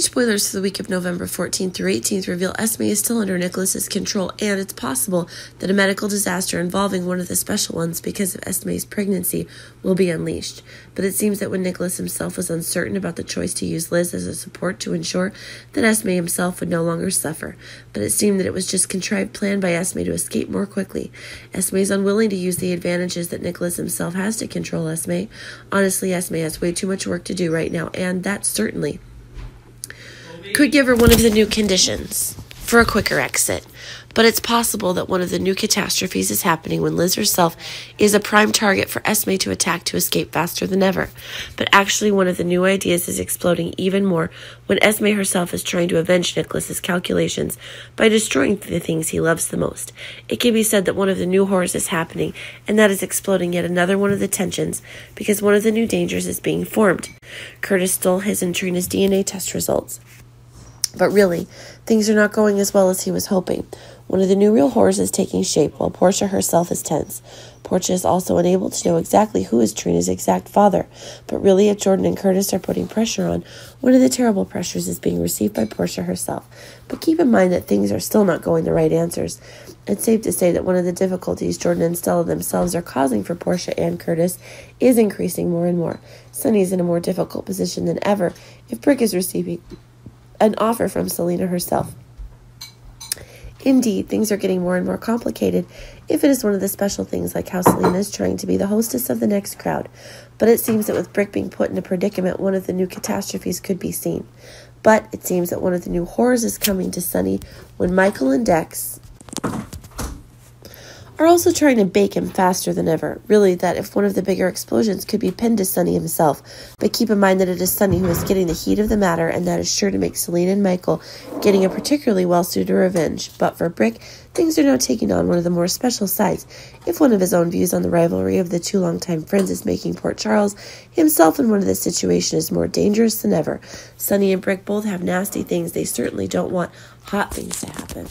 Stage spoilers for the week of November 14th through 18th reveal Esme is still under Nicholas's control, and it's possible that a medical disaster involving one of the special ones because of Esme's pregnancy will be unleashed. But it seems that when Nicholas himself was uncertain about the choice to use Liz as a support to ensure that Esme himself would no longer suffer, but it seemed that it was just contrived plan by Esme to escape more quickly. Esme is unwilling to use the advantages that Nicholas himself has to control Esme. Honestly, Esme has way too much work to do right now, and that certainly could give her one of the new conditions for a quicker exit. But it's possible that one of the new catastrophes is happening when Liz herself is a prime target for Esme to attack to escape faster than ever. But actually, one of the new ideas is exploding even more when Esme herself is trying to avenge Nicholas's calculations by destroying the things he loves the most. It can be said that one of the new horrors is happening, and that is exploding yet another one of the tensions because one of the new dangers is being formed. Curtis stole his and Trina's DNA test results. But really, things are not going as well as he was hoping. One of the new real horrors is taking shape, while Portia herself is tense. Portia is also unable to know exactly who is Trina's exact father. But really, if Jordan and Curtis are putting pressure on, one of the terrible pressures is being received by Portia herself. But keep in mind that things are still not going the right answers. It's safe to say that one of the difficulties Jordan and Stella themselves are causing for Portia and Curtis is increasing more and more. Sunny is in a more difficult position than ever if Brick is receiving an offer from Selena herself. Indeed, things are getting more and more complicated if it is one of the special things, like how Selena is trying to be the hostess of the next crowd. But it seems that with Brick being put in a predicament, one of the new catastrophes could be seen. But it seems that one of the new horrors is coming to Sunny when Michael and Dex are also trying to bake him faster than ever. Really, that if one of the bigger explosions could be pinned to Sunny himself. But keep in mind that it is Sunny who is getting the heat of the matter, and that is sure to make Selena and Michael getting a particularly well-suited revenge. But for Brick, things are now taking on one of the more special sides. If one of his own views on the rivalry of the two longtime friends is making Port Charles himself in one of this situation is more dangerous than ever. Sunny and Brick both have nasty things. They certainly don't want hot things to happen.